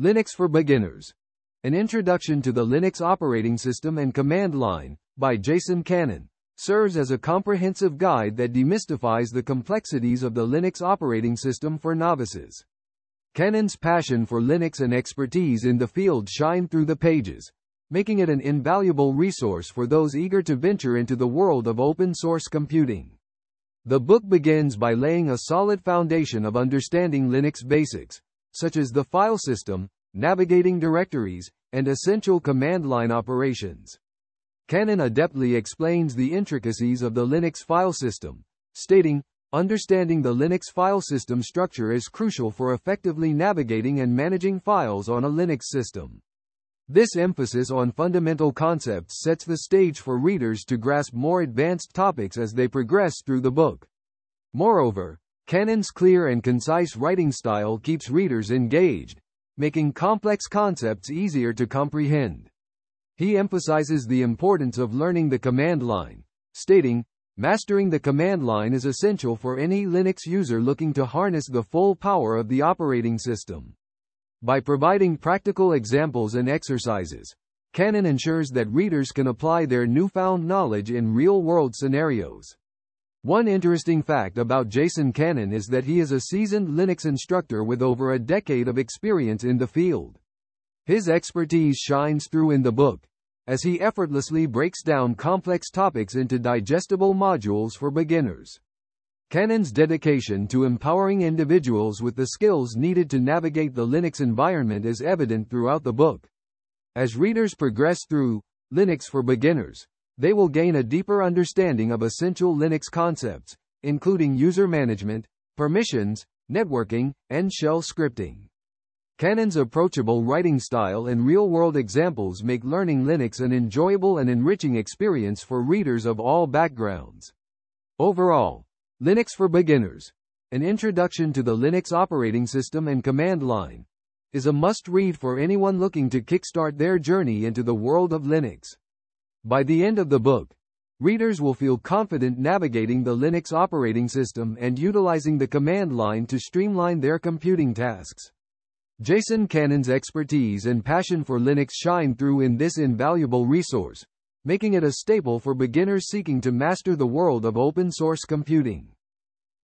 Linux for Beginners: An Introduction to the Linux Operating System and Command Line, by Jason Cannon, serves as a comprehensive guide that demystifies the complexities of the Linux operating system for novices. Cannon's passion for Linux and expertise in the field shine through the pages, making it an invaluable resource for those eager to venture into the world of open-source computing. The book begins by laying a solid foundation of understanding Linux basics, such as the file system, navigating directories, and essential command line operations. Cannon adeptly explains the intricacies of the Linux file system, stating, "Understanding the Linux file system structure is crucial for effectively navigating and managing files on a Linux system." This emphasis on fundamental concepts sets the stage for readers to grasp more advanced topics as they progress through the book. Moreover, Cannon's clear and concise writing style keeps readers engaged, making complex concepts easier to comprehend. He emphasizes the importance of learning the command line, stating, "Mastering the command line is essential for any Linux user looking to harness the full power of the operating system." By providing practical examples and exercises, Cannon ensures that readers can apply their newfound knowledge in real-world scenarios. One interesting fact about Jason Cannon is that he is a seasoned Linux instructor with over a decade of experience in the field. His expertise shines through in the book, as he effortlessly breaks down complex topics into digestible modules for beginners. Cannon's dedication to empowering individuals with the skills needed to navigate the Linux environment is evident throughout the book. As readers progress through Linux for Beginners, they will gain a deeper understanding of essential Linux concepts, including user management, permissions, networking, and shell scripting. Cannon's approachable writing style and real-world examples make learning Linux an enjoyable and enriching experience for readers of all backgrounds. Overall, Linux for Beginners: An Introduction to the Linux Operating System and Command Line, is a must-read for anyone looking to kickstart their journey into the world of Linux. By the end of the book, readers will feel confident navigating the Linux operating system and utilizing the command line to streamline their computing tasks. Jason Cannon's expertise and passion for Linux shine through in this invaluable resource, making it a staple for beginners seeking to master the world of open-source computing.